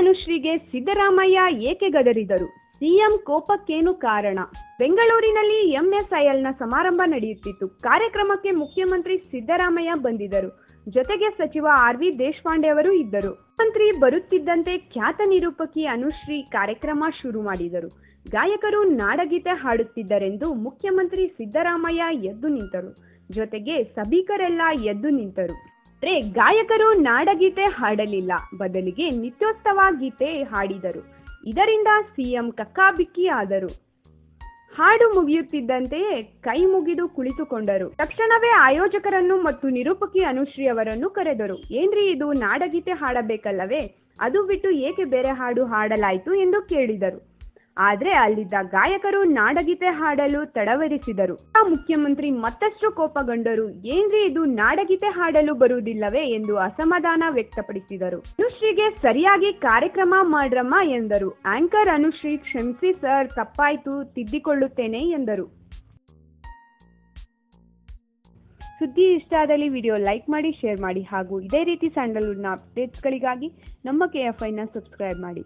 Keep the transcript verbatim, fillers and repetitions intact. ಅನುಶ್ರೀಗೆ ಸಿದ್ದರಾಮಯ್ಯ ಏಕೆ ಗದರಿದರು? ಸಿಎಂ ಕೋಪಕ್ಕೇನು ಕಾರಣ? ಬೆಂಗಳೂರಿನಲ್ಲಿ ಎಂಎಸ್ಐಎಲ್ನ ಸಮಾರಂಭ ನಡೆಯುತ್ತಿತ್ತು. ಕಾರ್ಯಕ್ರಮಕ್ಕೆ ಮುಖ್ಯಮಂತ್ರಿ ಸಿದ್ದರಾಮಯ್ಯ ಬಂದಿದ್ದರು. ಜೊತೆಗೆ ಸಚಿವ ಆರ್ ವಿ ದೇಶಪಾಂಡೆ ಅವರು ಇದ್ದರು. ಮಂತ್ರಿ ಬರುತ್ತಿದ್ದಂತೆ ಖ್ಯಾತ ನಿರೂಪಕಿ ಅನುಶ್ರೀ ಕಾರ್ಯಕ್ರಮ ಶುರು ಮಾಡಿದರು. ಗಾಯಕರು ನಾಡಗೀತೆ ಹಾಡುತ್ತಿದ್ದರೆಂದು ಮುಖ್ಯಮಂತ್ರಿ ಸಿದ್ದರಾಮಯ್ಯ ಎದ್ದು ನಿಂತರು. ಜೊತೆಗೆ ಸಭಿಕರೆಲ್ಲ ಎದ್ದು ನಿಂತರು. ಆದರೆ ಗಾಯಕರು ನಾಡಗೀತೆ ಹಾಡಲಿಲ್ಲ, ಬದಲಿಗೆ ನಿತ್ಯೋತ್ಸವ ಗೀತೆ ಹಾಡಿದರು. ಇದರಿಂದ ಸಿಎಂ ಕಕ್ಕಾಬಿಕ್ಕಿ ಆದರು. ಹಾಡು ಮುಗಿಯುತ್ತಿದ್ದಂತೆಯೇ ಕೈ ಮುಗಿದು ಕುಳಿತುಕೊಂಡರು. ತಕ್ಷಣವೇ ಆಯೋಜಕರನ್ನು ಮತ್ತು ನಿರೂಪಕಿ ಅನುಶ್ರೀ ಅವರನ್ನು ಕರೆದರು. ಏನ್ರಿ ಇದು ನಾಡಗೀತೆ ಹಾಡಬೇಕಲ್ಲವೇ, ಅದು ಬಿಟ್ಟು ಏಕೆ ಬೇರೆ ಹಾಡು ಹಾಡಲಾಯಿತು ಎಂದು ಕೇಳಿದರು. ಆದರೆ ಅಲ್ಲಿದ್ದ ಗಾಯಕರು ನಾಡಗೀತೆ ಹಾಡಲು ತಡವರಿಸಿದರು. ಆ ಮುಖ್ಯಮಂತ್ರಿ ಮತ್ತಷ್ಟು ಕೋಪಗೊಂಡರು. ಏನ್ರಿ ಇದು ನಾಡಗೀತೆ ಹಾಡಲು ಬರುವುದಿಲ್ಲವೇ ಎಂದು ಅಸಮಾಧಾನ ವ್ಯಕ್ತಪಡಿಸಿದರು. ಅನುಶ್ರೀಗೆ ಸರಿಯಾಗಿ ಕಾರ್ಯಕ್ರಮ ಮಾಡ್ರಮ್ಮ ಎಂದರು. ಆಂಕರ್ ಅನುಶ್ರೀ, ಕ್ಷಮಿಸಿ ಸರ್, ತಪ್ಪಾಯ್ತು, ತಿದ್ದಿಕೊಳ್ಳುತ್ತೇನೆ ಎಂದರು. ಸುದ್ದಿ ಇಷ್ಟ ಆದಲ್ಲಿ ವಿಡಿಯೋ ಲೈಕ್ ಮಾಡಿ, ಶೇರ್ ಮಾಡಿ ಹಾಗೂ ಇದೇ ರೀತಿ ಸ್ಯಾಂಡಲ್ವುಡ್ನ ಅಪ್ಡೇಟ್ಸ್ಗಳಿಗಾಗಿ ನಮ್ಮ ಕೆ ಎಫ್ ಐನ ಸಬ್ಸ್ಕ್ರೈಬ್ ಮಾಡಿ.